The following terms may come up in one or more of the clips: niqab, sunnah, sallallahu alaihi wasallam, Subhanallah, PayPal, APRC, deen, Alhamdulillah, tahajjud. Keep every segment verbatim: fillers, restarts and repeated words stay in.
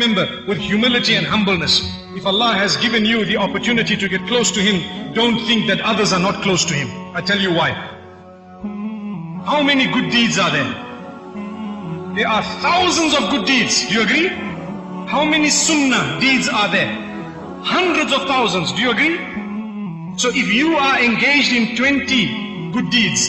Remember, with humility and humbleness, if Allah has given you the opportunity to get close to Him, don't think that others are not close to Him. I tell you why. How many good deeds are there? There are thousands of good deeds. Do you agree? How many sunnah deeds are there? Hundreds of thousands. Do you agree? So if you are engaged in twenty good deeds,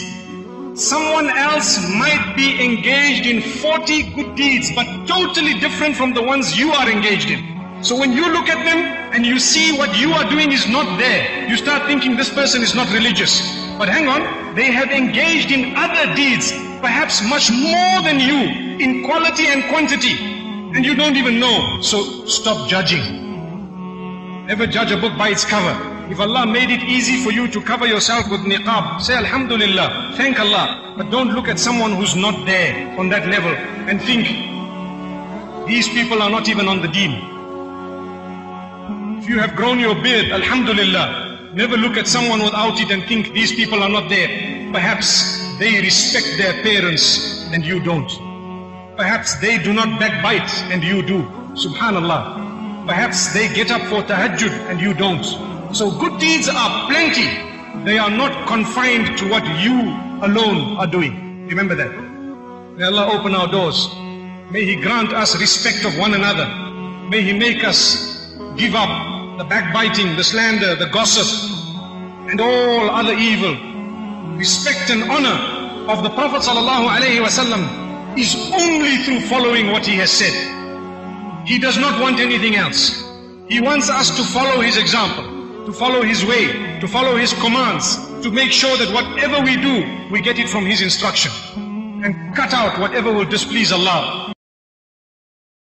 someone else might be engaged in forty good deeds, but totally different from the ones you are engaged in. So when you look at them and you see what you are doing is not there, you start thinking this person is not religious. But hang on, they have engaged in other deeds, perhaps much more than you, in quality and quantity, and you don't even know. So stop judging. Never judge a book by its cover. If Allah made it easy for you to cover yourself with niqab, say Alhamdulillah, thank Allah. But don't look at someone who's not there on that level and think, these people are not even on the deen. If you have grown your beard, Alhamdulillah, never look at someone without it and think, these people are not there. Perhaps they respect their parents and you don't. Perhaps they do not backbite and you do. Subhanallah. Perhaps they get up for tahajjud and you don't. So good deeds are plenty. They are not confined to what you alone are doing. Remember that. May Allah open our doors. May He grant us respect of one another. May He make us give up the backbiting, the slander, the gossip, and all other evil. Respect and honor of the Prophet sallallahu alaihi wasallam is only through following what he has said. He does not want anything else. He wants us to follow his example, to follow his way, to follow his commands, to make sure that whatever we do, we get it from his instruction, and cut out whatever will displease Allah.